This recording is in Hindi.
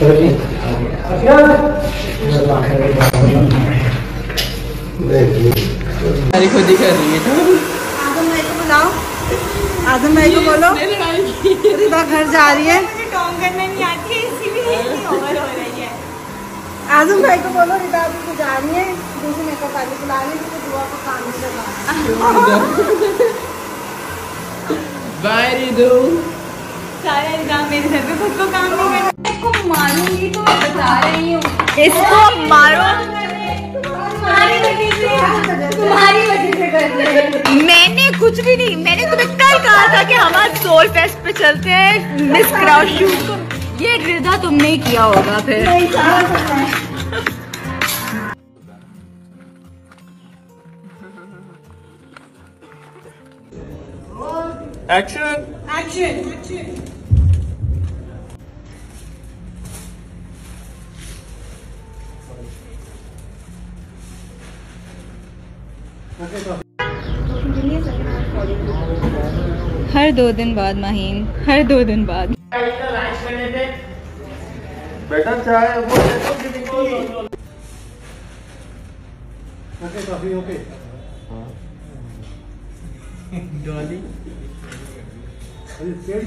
बोलो रिदा घर जा रही है। आजम भाई को बोलो रिदा को जा रही है दूसरी मेकअप वाली बुला रही है दुआ का काम से सारा इल्जाम मेरे सर पे, खुद को काम नहीं करना। इसको मारूंगी तो बता रही हूँ, इसको मारो तुम्हारी वजह से कर रहे हैं। मैंने कुछ भी नहीं, मैंने तो इतना ही कहा था कि हमारे सोल फेस्ट पे चलते हैं मिस क्राउड शूट को। ये रिदा तुमने ही किया होगा फिर। Action action action. हर दो दिन बाद माहीन, हर दो दिन बाद बेटा चाय ओके ओके डॉली।